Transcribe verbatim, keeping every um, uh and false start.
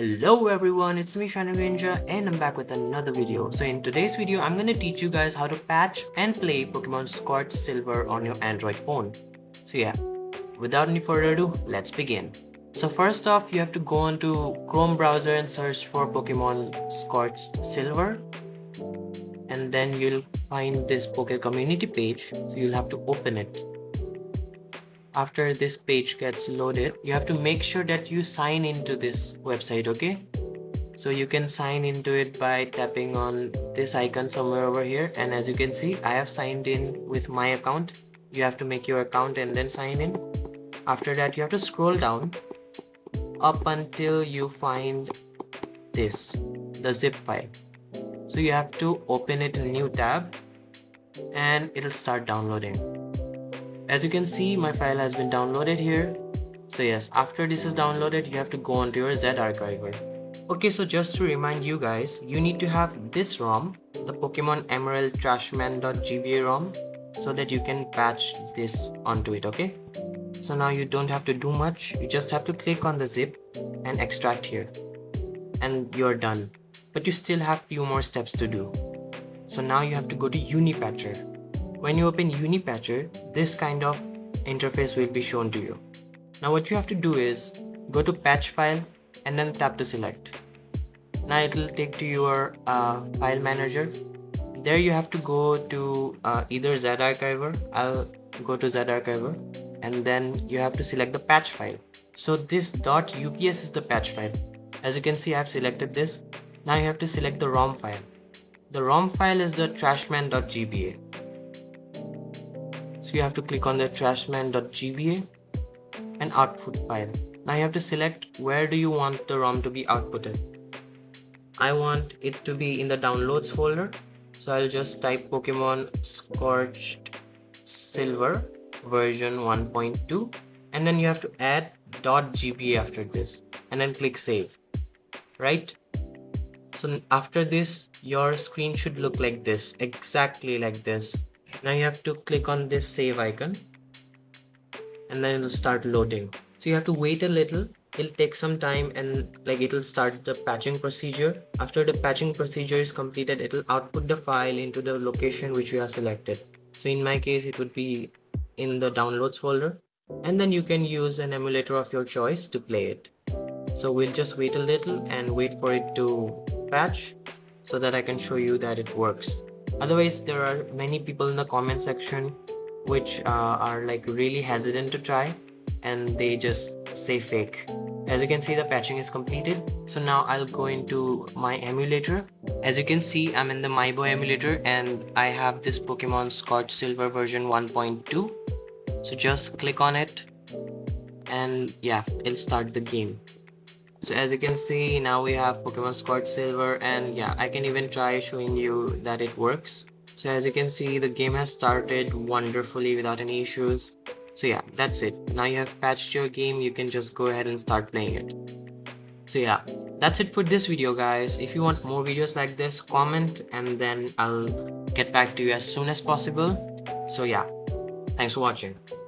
Hello everyone, it's me Shiny Ninja and I'm back with another video. So in today's video, I'm gonna teach you guys how to patch and play Pokemon Scorched Silver on your Android phone. So yeah, without any further ado, let's begin. So first off, you have to go onto Chrome browser and search for Pokemon Scorched Silver. And then you'll find this Poke Community page, so you'll have to open it. After this page gets loaded, you have to make sure that you sign into this website, okay? So you can sign into it by tapping on this icon somewhere over here, and as you can see, I have signed in with my account. You have to make your account and then sign in. After that, you have to scroll down up until you find this, the zip file. So you have to open it in a new tab and it'll start downloading. As you can see, my file has been downloaded here. So yes, after this is downloaded, you have to go onto your ZArchiver. Okay, so just to remind you guys, you need to have this ROM, the Pokemon Emerald Trashman.gba ROM, so that you can patch this onto it, okay? So now you don't have to do much. You just have to click on the zip and extract here. And you're done. But you still have few more steps to do. So now you have to go to UniPatcher. When you open UniPatcher, this kind of interface will be shown to you. Now what you have to do is go to patch file and then tap to select. Now it will take to your uh, file manager. There you have to go to uh, either ZArchiver. I'll go to ZArchiver and then you have to select the patch file. So this .ups is the patch file. As you can see, I've selected this. Now you have to select the ROM file. The ROM file is the trashman.gba. So you have to click on the trashman.gba and output file. Now you have to select where do you want the ROM to be outputted. I want it to be in the downloads folder. So I'll just type Pokemon Scorched Silver version one point two and then you have to add .gba after this and then click save, right? So after this, your screen should look like this, exactly like this. Now you have to click on this save icon and then it'll start loading. So you have to wait a little, it'll take some time and like it'll start the patching procedure. After the patching procedure is completed, it'll output the file into the location which you have selected. So in my case, it would be in the downloads folder and then you can use an emulator of your choice to play it. So we'll just wait a little and wait for it to patch so that I can show you that it works. Otherwise, there are many people in the comment section which uh, are like really hesitant to try and they just say fake. As you can see, the patching is completed. So now I'll go into my emulator. As you can see, I'm in the MyBoy emulator and I have this Pokemon Scorched Silver version one point two. So just click on it and yeah, it'll start the game. So as you can see, now we have Pokemon Scorched Silver and yeah, I can even try showing you that it works. So as you can see, the game has started wonderfully without any issues. So yeah, that's it. Now you have patched your game, you can just go ahead and start playing it. So yeah, that's it for this video guys. If you want more videos like this, comment and then I'll get back to you as soon as possible. So yeah, thanks for watching.